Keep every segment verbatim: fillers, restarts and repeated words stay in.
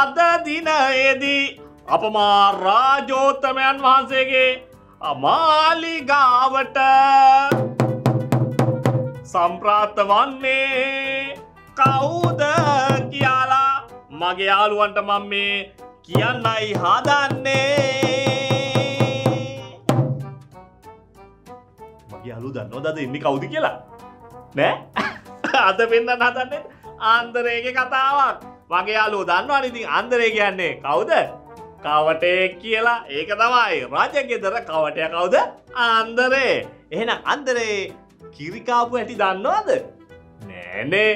අද දිනයේදී අප මා රාජෝත්තමයන් වහන්සේගේ අමාලිගාවට සම්ප්‍රාප්ත වන්නේ කවුද කියලා මගේ යාළුවන්ට මම මේ කියන්නයි හදන්නේ. මගේ යාළුවෝ දන්නවද අද ඉන්නේ කවුද කියලා? නෑ අද වෙන්නත් හදන්නේ ආන්දරේගේ කතාවක්. මගේ යාළුවෝ දන්නවනේ ඉතින් ආන්දරේ කියන්නේ කවුද? කවටේ කියලා. ඒක තමයි රජගෙදර කවටයා කවුද? ආන්දරේ. එහෙනම් ආන්දරේ කිරි කාපු ඇටි දන්නවද? නෑනේ.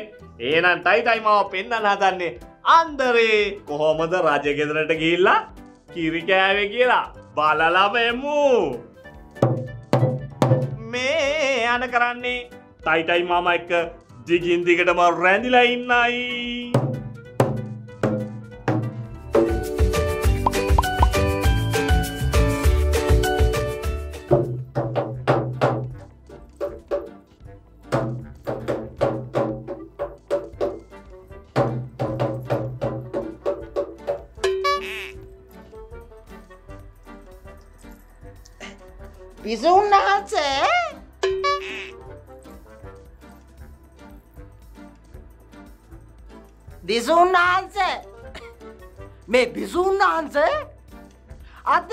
එහෙනම් ටයි ටයි මාව පෙන්නන්න හදන්නේ ආන්දරේ කොහොමද රජගෙදරට ගිහිල්ලා කිරි කෑවේ කියලා. බලලම එමු. මේ යන කරන්නේ ටයි ටයි මාමා එක්ක දිගින් දිගටම රැඳිලා ඉන්නයි. විසුන් වහන්සේ විසුන් වහන්සේ මේ විසුන් වහන්සේ අද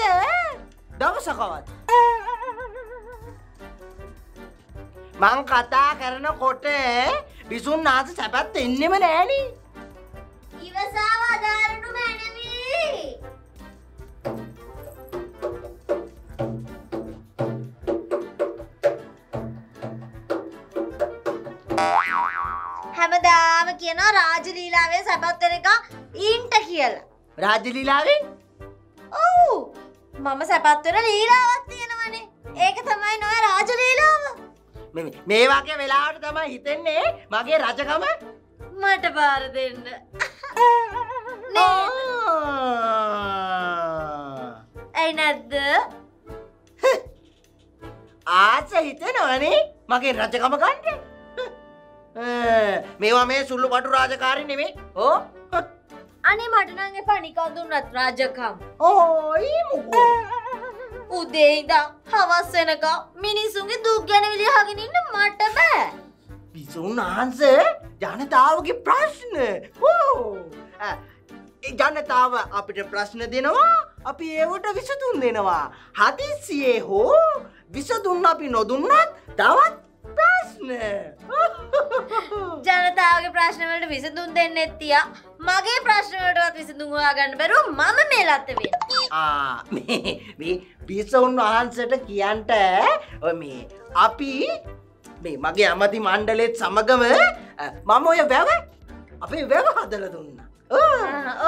දවසකවත් මං කතා කරනකොට විසුන් වහන්සේ සැපත් ඉන්නෙම නෑනේ. ඉවසාව අදාරණු මැනවි. හැමදාම කියනවා රාජලීලාවේ සැපත් වෙන එක ඉන්ට කියලා. රාජලීලාවේ? ඔව්. මම සැපත් වෙන ලීලාවක් තියෙනවනේ. ඒක තමයි නෝ රාජලීලාව. මේ මේ වගේ වෙලාවට තමයි හිතෙන්නේ මගේ රජකම මට බාර දෙන්න. ඇයි නැද්ද? ආස හිතෙනවනේ මගේ රජකම ගන්න. මේවා මේ සුළු බඩු රාජකාරී නෙමෙයි. ඕ අනේ මට නම් එපා නිකන් දුන්නත් රාජකම්. ඕයි මොකෝ උදේ ඉඳන් හවස වෙනකම් මිනිසුන්ගේ දුක් ගැන විලියහගෙන ඉන්න මට බෑ. විසුන් වහන්සේ ජනතාවගේ ප්‍රශ්න. ඕ ජනතාව අපිට ප්‍රශ්න දෙනවා අපි ඒවට විසඳුම් දෙනවා. හදිස්සියේ හෝ විසඳුම් අපි නොදුන්නත් තවත් ප්‍රශ්න. ජනතාවගේ ප්‍රශ්න වලට විසඳුම් දෙන්නේ තියා මගේ ප්‍රශ්න වලටවත් විසඳුම් හොයාගන්න බැරුව මම මේ ලත් වෙන්නේ. ආ මේ මේ විසුන් වහන්සේට කියන්ට ඔය මේ අපි මේ මගේ අමති මණ්ඩලෙත් සමගම මම ඔය වැව අපේ වැව හදලා දුන්නා.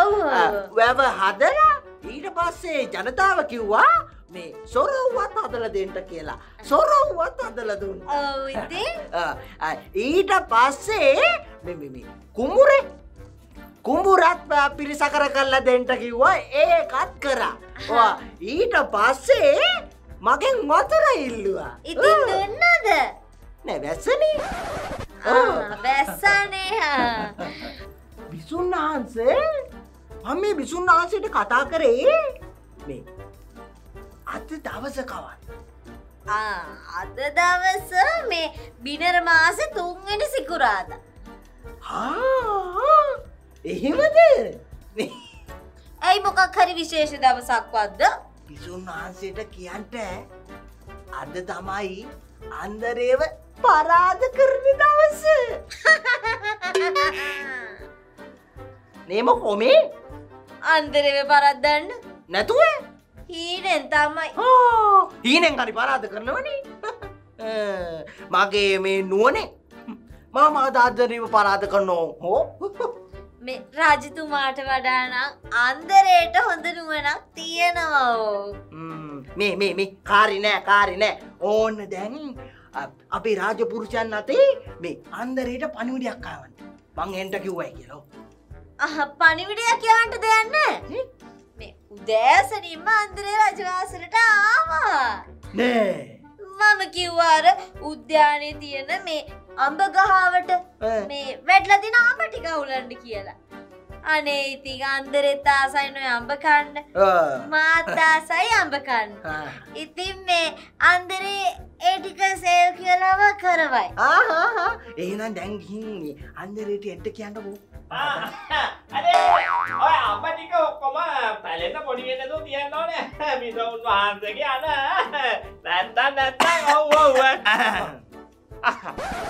ඔව් වැව හදලා ඊට පස්සේ ජනතාව කිව්වා මේ සොරවුවත් හදලා දෙන්න කියලා. සොරවුවත් හදලා දුන්නා. ඔව් ඉතින් ඊට පස්සේ මේ මේ කුඹුරේ කුඹුරත් පිරිසකර කරලා දෙන්න කිව්වා. ඒකත් කරා. ඔව් ඊට පස්සේ මගෙන් වතුර ඉල්ලුවා. ඉතින් දුන්නද? නෑ වැස්සනේ. ඔව් වැස්සනේ. විසුන් වහන්සේ මම මේ විසුන් වහන්සේට කතා කරේ මේ අද දවසකවත්. ආ අද දවස මේ බිනර මාසේ තුන්වෙනි සිකුරාදා. ආ එහෙමද? ඇයි මොකක් හරි විශේෂ දවසක්වත්ද? විසුන් වහන්සේට කියන්ට අද තමයි අන්දරේව පරාද කරන දවස. නේම කොමේ අන්දරේව පරද්දන්න නැතුව හීනෙන් තමයි. ඕ හීනෙන් හරි පරාද කරනවනේ. මගේ මේ නුවණේ මම ආදරේව පරාද කරනවා. මේ රාජතුමාට වඩා නම් අන්දරේට හොඳ නුවණක් තියෙනවා. මේ මේ මේ කාරි නෑ කාරි නෑ. ඕන්න දැන් අපේ රාජපුරුෂයන් අතේ මේ අන්දරේට පණිවිඩයක් ආවන්න. මං එන්ට කිව්වයි කියලා. අහ පණිවිඩයක් කියවන්න දෙයක් නෑ. උදෑසනින්ම අන්දරේ රජවාසලට ආවා. නෑ මම කිව්වාර උද්‍යානයේ තියෙන මේ අඹ ගහවට මේ වැඩලා දින අඹ ටික උලන්න කියලා. අනේ ඉතින් අන්දරේ තාසයිනෝ යඹ කන්න. ඔව්. මා තාසයි යඹ කන්න. ආ. ඉතින් මේ අන්දරේ ඒ ටික සේව් කියලාව කරවයි. ආ හා හා. එහෙනම් දැන් ගිහින් අන්දරේට එන්න කියන්නකෝ. ආ. අනේ ඔය අම්ම ටික ඔක්කොම පැලෙන්න පොඩි වෙන්න දෝ තියන්න ඕනේ. මිසොන් වහන්සේගේ අන. නැත්තම් නැත්තම් ඔව් ඔව්.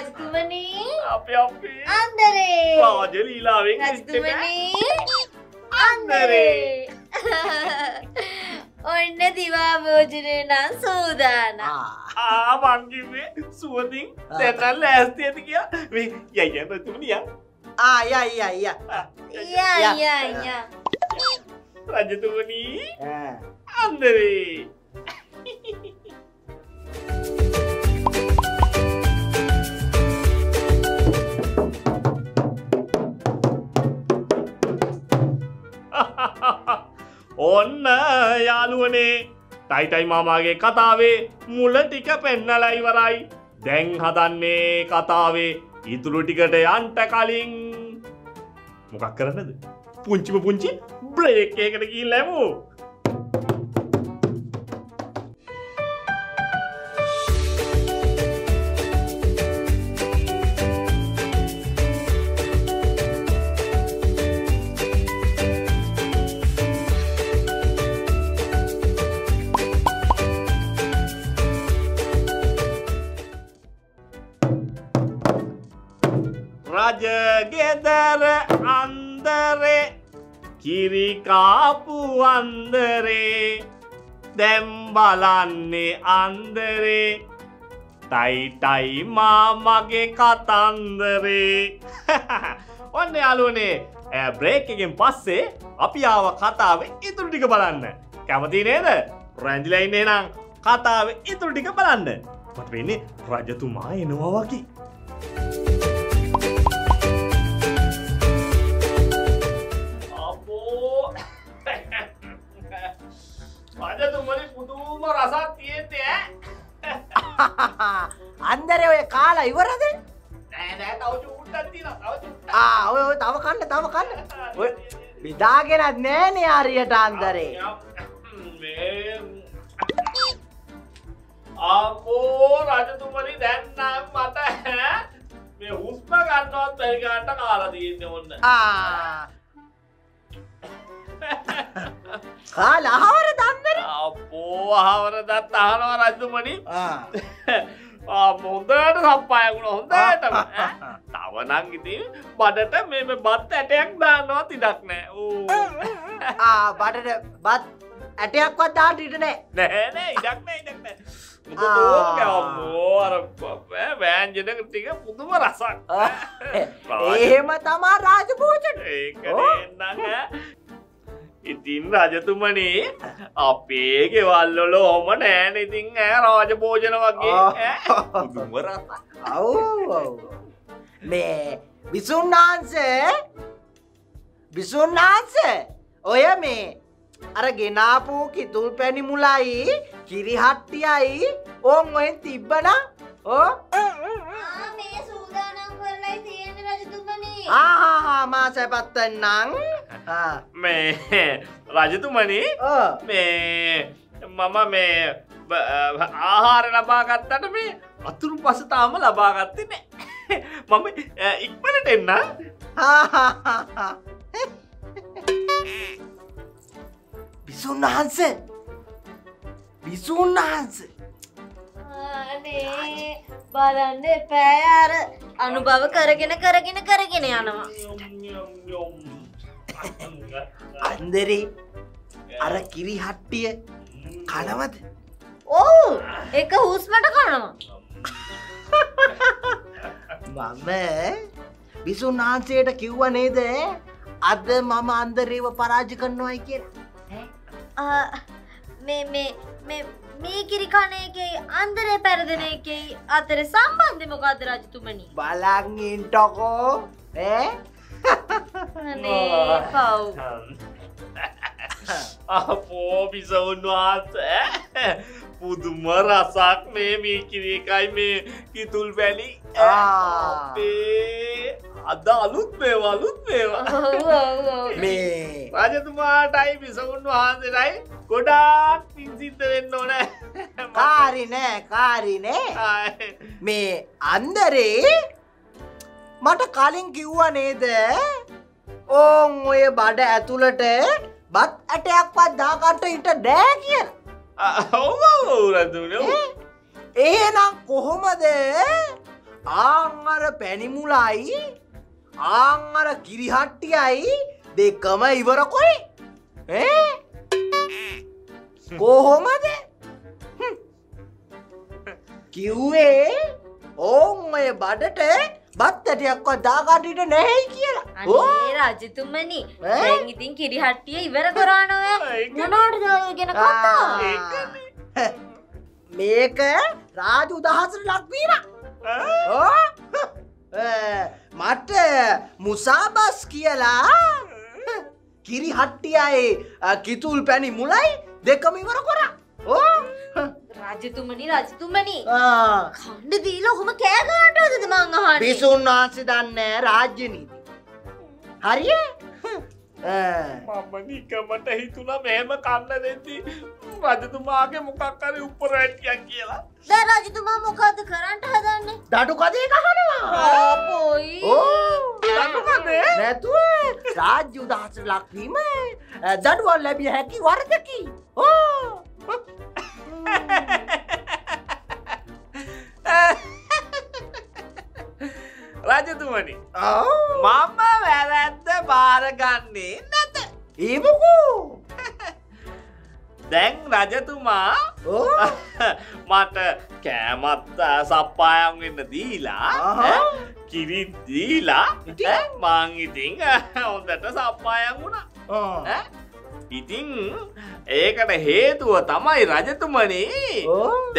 රජතුමනි අපි අපි අnderේ රාජලීලාවෙන් රජතුමනි අnderේ ඔන්න දිවා භෝජනේ නම් සූදානම් ආ මං කිව්වේ සුවඳින් දැන් ලෑස්ති ඇති කියලා මේ යයි රජතුමනි ආ යයි යයි යයි යයි යයි රජතුමනි අnderේ ඔන්න යාළුවනේ ටයි ටයි මාමාගේ කතාවේ මුල ටික පෙන්නලා ඉවරයි. දැන් හදන්නේ කතාවේ ඉතුරු ටිකට යන්න කලින් මොකක් කරන්නද? පුංචිම පුංචි බ්‍රේක් එකකට ගිහිල්ලා යමු. Raja gedara andere kiri kapu andere dem balanne andere tai tai mama ge katandare. Onne alune break එකෙන් පස්සේ අපි ආව කතාවේ ඉතුරු ටික බලන්න. කැමති නේද? රැඳිලා ඉන්න එහෙනම් කතාවේ ඉතුරු ටික බලන්න. මට වෙන්නේ රජතුමා එනවා වගේ. අපෝ රජතුමනි පුදුම රසක් තියෙන්නේ ඈ. අnderේ ඔය කාලා ඉවරද? නෑ නෑ තව චූට්ටක් තියෙනවා. තව ආ ඔය ඔය තව කන්න තව කන්න. ඔය බෙදාගෙනත් නෑනේ හරියට අnderේ. අපෝ රජතුමනි දැන් නම් මට මේ හුස්ම ගන්නවත් බැරි ගන්න කාලා තියෙන්නේ ඔන්න. ආ. කාලා ආවරද අnderේ? අපෝ ආවරදත් අහනවා රජතුමනි. ආ. ආ මොන්දට සප්පාය වුණා හොඳටම ඈ තව නම් ඉතින් බඩට මේ මේ බත් ඇටයක් දානවා තිඩක් නෑ ඕ ආ බඩට බත් ඇටයක්වත් දාන්න ඉඩ නෑ නෑ නෑ ඉඩක් නෑ ඉඩක් නෑ මොකද ඕක අම්මෝ අර බෑ වෑංජන ටික පුදුම රසක් එහෙම තමයි රාජභෝජන ඒක නේනම් ඉතින් රජතුමනේ අපේ ගෙවල් වල ඕම නෑනේ ඉතින් ඈ රාජභෝජන වගේ ඈ දුම රස. ආව් ආව්. මේ විසුණාංශේ විසුණාංශේ ඔය මේ අර ගෙනාපු කිතුල් පැණි මුලයි කිරිහට්ටියයි ඕන් ඔයෙන් තිබ්බනම් ඕ ආ මේ සූදානම් කරලා තියෙන්නේ රජතුමනේ. ආ හා හා මාසෙපත් වෙන්නම්. මේ රජතුමනි මේ මම මේ ආහාර ලබා ගත්තට මේ අතුරු පස තාම ලබා ගත්තේ නෑ මම ඉක්මනට එන්න බිසුණාංශ බිසුණාංශ අනේ බලන්න එපෑ අර අනුභව කරගෙන කරගෙන කරගෙන යනවා අnderේ අර කිරිහට්ටිය කනවද? ඕ එක හුස්මට කනවා. මම විසුණාංශයට කිව්වා නේද අද මම අnderේව පරාජය කරනවායි කියලා. මේ මේ මේ මේ කිරි කන එකේ අnderේ පෙරදෙන එකේ අතර සම්බන්ධය මොකද්ද රජතුමනි? බලන් ඉන්නකෝ ඈ අනේ පව් අපෝ බිසෝනාත් පුදුම රසක් මේ මේ කිරි එකයි මේ කිතුල් වැලි අපේ අද අලුත් මේවා අලුත් මේවා මේ රජතුමාටයි බිසෝනාන්දටයි ගොඩාක් පිං සිද්ධ වෙන්න ඕන කාරි නෑ කාරි නෑ මේ අnderේ මට කලින් කිව්වා නේද ඕන් ඔය බඩ ඇතුළට බත් ඇටයක්වත් දාගන්න ඉඩ නෑ කියලා. ඔව් ඔව් රඳුනේ. එහෙනම් කොහොමද ආන් අර පැණි මුලයි ආන් අර කිරිහට්ටියයි දෙකම ඉවර කොයි? ඈ කොහොමද? කිව්වේ ඕන් ඔය බඩට බත් ඇටයක්වත් දාගන්න නැහැයි කියලා. අනේ රජතුමනි දැන් ඉතින් කිරිහට්ටිය ඉවර කරාන ඔය මොනවටද ඔයගෙන කතා? මේක රාජ උදහසට ලක් වීමක්. මට මුසාබස් කියලා කිරිහට්ටියයි කිතුල් පැණි මුලයි දෙකම ඉවර කරා. රජතුමනි රජතුමනි කණ්ඩ දීලා ඔහොම කෑ ගන්නවද මං අහන්නේ විසුණාංශි දන්නේ රාජ්‍ය නීති හරිය මම නිකමට හිතුණා මෙහෙම කන්න දෙද්දි රජතුමාගේ මොකක් හරි උපරැට්ටියක් කියලා දැන් රජතුමා මොකද කරන්න හදන්නේ දඩු කදේ ගහනවා ආපෝයි දඩු කදේ නැතුව රාජ්‍ය උදහස ලක්වීම දඩුවල් ලැබිය හැකි වරදකි ඕ රජතුමනි. ඔව්. මම වැරද්ද බාරගන්නේ නැත. ඒ මොකෝ? දැන් රජතුමා මට කෑමත් සප්පායම් වෙන්න දීලා කිරි දීලා මං ඉතින් හොඳට සප්පායම් වුණා. ඔව්. ඉතින් ඒකට හේතුව තමයි රජතුමනි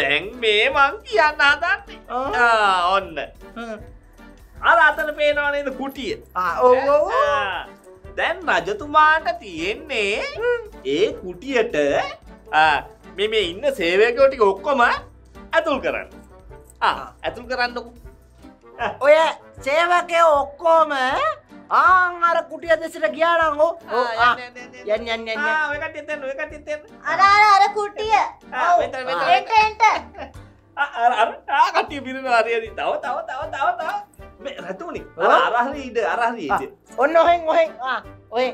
දැන් මේ මං කියන්න හදන්නේ. ආ ඔන්න. අර අතන පේනවා නේද කුටිය. ආ ඔව් ඔව්. දැන් රජතුමාට තියෙන්නේ ඒ කුටියට මේ මේ ඉන්න සේවකයෝ ටික ඔක්කොම ඇතුල් කරන්න. ආ ඇතුල් කරන්නකො. ඔය සේවකයෝ ඔක්කොම ආන් අර කුටිය දෙසට ගියා නම් ඕ. ආ යන්න යන්න යන්න. ආ ඔය කට්ටිය දෙන්න ඔය කට්ටිය දෙන්න. අර අර අර කුටිය. ආ මෙතන මෙතන. එන්ට එන්ට. ආ අර අර ආ කට්ටිය බිරිනවා හරියදී. තව තව තව තව තව. මේ රතුනි අර අර ඉද අර අර ඉද. ඔන්න ඔහෙන් ඔහෙන්. ආ ඔය.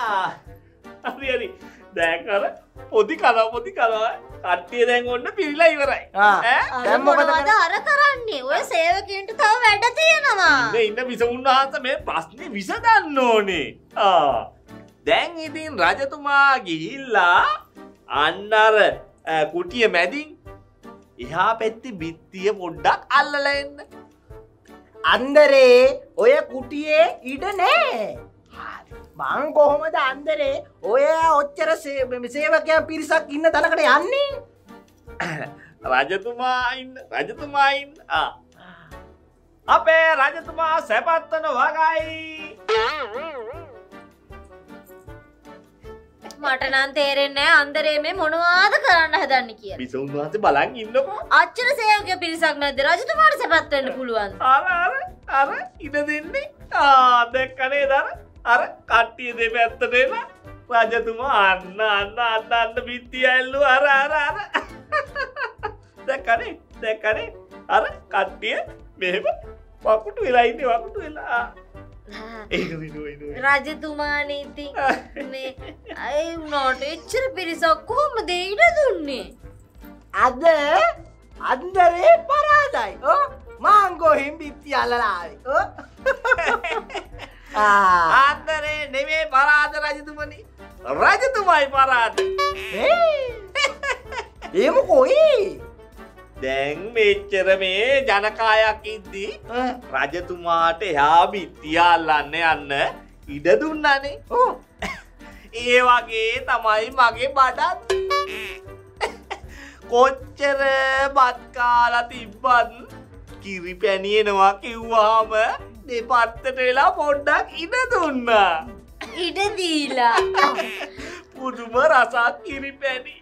ආ හරි හරි. දැන් අර පොඩි කලව පොඩි කලව කට්ටිය දැන් ඔන්න පිළිලා ඉවරයි. ඈ දැන් මොකද අර කරන්නේ? ඔය සේවකයන්ට තව වැඩ තියෙනවා. මේ ඉන්න විසුණුහාස මේ ප්‍රශ්නේ විසඳන්න ඕනේ. ආ දැන් ඉතින් රජතුමා ගිහිල්ලා අන්න අර කුටිය මැදින් එහා පැත්තේ බිත්තිය පොඩ්ඩක් අල්ලලා එන්න. අnderේ ඔය කුටියේ ඉඩ නැහැ. මං කොහොමද අnderේ ඔය ඔච්චර සේවකයන් පිරිසක් ඉන්න තැනකට යන්නේ? රජතුමා ඉන්න රජතුමා ඉන්න. ආ. අපේ රජතුමා සැපත්තන වගයි. මට නම් තේරෙන්නේ නැහැ අnderේ මේ මොනවාද කරන්න හදන්නේ කියලා. විසුන් වාසේ බලන් ඉන්නකො. අච්චර සේවකයෝ පිරිසක් නැද්ද රජතුමාට සපත් වෙන්න පුළුවන්. අර අර අර ඉඩ දෙන්නේ. ආ දැක්කනේ දර. අර කට්ටිය දෙපැත්තට එන රජතුමා අන්න අන්න අන්න අන්න බිත්තිය ඇල්ලුව අර අර අර. දැක්කනේ දැක්කනේ අර කට්ටිය මෙහෙම වකුටු වෙලා ඉන්නේ වකුටු වෙලා. රජතුමාන ඉතින් මේ අය වුණාට එච්චර පිරිසක් කොහොමද ඉඩ දුන්නේ? අද අnderේ පරාදයි. ඕ මං ගොහින් බිත්ති අල්ලලා ආවේ. ඕ ආ අnderේ නෙමෙයි පරාද රජතුමනි. රජතුමායි පරාද. ඒ මොකෝයි? දැන් මෙච්චර මේ ජනකායක් ඉද්දි රජතුමාට එහා බිත්තිය අල්ලන්න යන්න ඉඩ දුන්නානේ. ඕ. ඒ වගේ තමයි මගේ බඩත්. කොච්චර බත් කාලා තිබ්බත් කිරි පැණියනවා කිව්වහම දෙපත්තට වෙලා පොඩ්ඩක් ඉඩ දුන්නා. ඉඩ දීලා. පුදුම රසක් කිරි පැණි.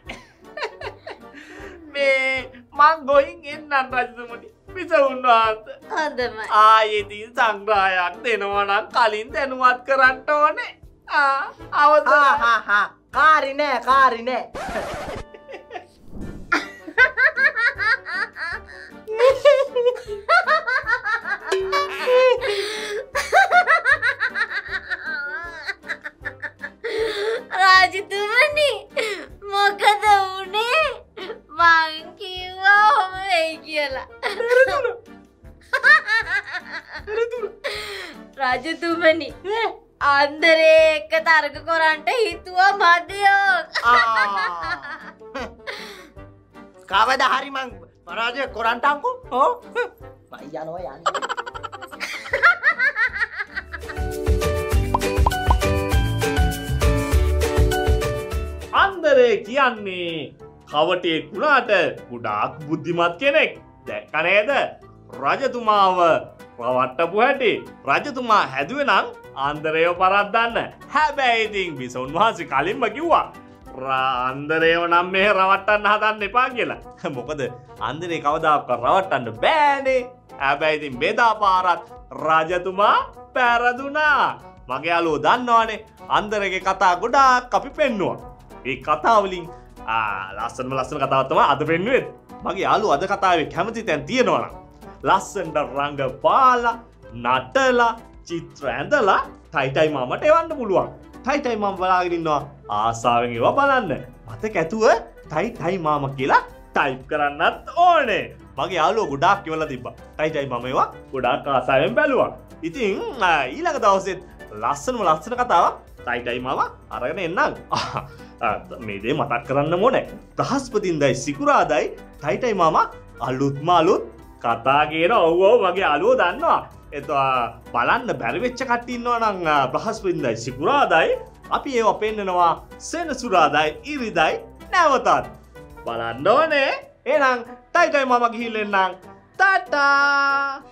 මේ මං ගොයින් එන්නන් රජතුමනි. විසවුන්නාන්ත. හොඳයි. ආයෙදී සංග්‍රහයක් දෙනවා නම් කලින් දැනුවත් කරන්න ඕනේ. ආ අවද. ආ හා හා. කාරි නෑ කාරි නෑ. රජතුමනි මොකද වුනේ? මං කිව්වා ඔහොම වෙයි කියලා. රජතුමනි අnderේ එක තරග කරන්න හිතුවා මදියෝ. කවදා හරි මං පරාජය කරන්ටම්කෝ. ඕ මම යනවා යන්නේ. අnderේ කියන්නේ කවටේ කුණාට ගොඩාක් බුද්ධිමත් කෙනෙක්. දැක්ක නේද? රජතුමාව රවට්ටපු හැටි. රජතුමා හැදුවේ නම් අnderේව පරද්දන්න. හැබැයි ඉතින් විසුන් වහන්සේ කලින්ම කිව්වා අnderේව නම් මෙහෙ රවට්ටන්න හදන්න එපා කියලා. මොකද අnderේ කවදාකවත් රවට්ටන්න බෑනේ. හැබැයි ඉතින් මෙදා පාරත් රජතුමා පැරදුනා. මගේ යාළුවෝ දන්නවනේ අnderේගේ කතා ගොඩාක් අපි පෙන්නුවා. මේ කතා වලින් ලස්සනම ලස්සන කතාවක් තමයි අද පෙන්නුවේ. මගේ යාළුවා අද කතාවේ කැමති තැන් තියෙනවා නම් ලස්සනට රංගපාලා නටලා චිත්‍ර ඇඳලා ටයි ටයි මාමට එවන්න පුළුවන්. ටයි ටයි මාම බලාගෙන ඉන්නවා ආසාවෙන් ඒවා බලන්න. මතක ඇතුව ටයි ටයි මාම කියලා ටයිප් කරන්නත් ඕනේ. මගේ යාළුවෝ ගොඩාක් කියවලා තිබ්බා. ටයි ටයි මම ඒවා ගොඩාක් ආසාවෙන් බැලුවා. ඉතින් ඊළඟ දවසෙත් ලස්සනම ලස්සන කතාවක් ටයි ටයි මම අරගෙන එන්නම්. මේ දේ මතක් කරන්න ඕනේ. දහස්පතින්දායි සිකුරාදායි ටයි ටයි මම අලුත්ම අලුත් කතා කියන ඔව් ඔව් මගේ යාළුවෝ දන්නවා. එතකොට බලන්න බැරි වෙච්ච කට්ටිය ඉන්නවා නම් දහස්පතින්දායි සිකුරාදායි අපි ඒවා පෙන්නනවා සෙනසුරාදායි ඉරිදායි නැවතත්. බලන්න ඕනේ. එහෙනම් ටයි ටයි මම ගිහින් එන්නම්. ටාටා.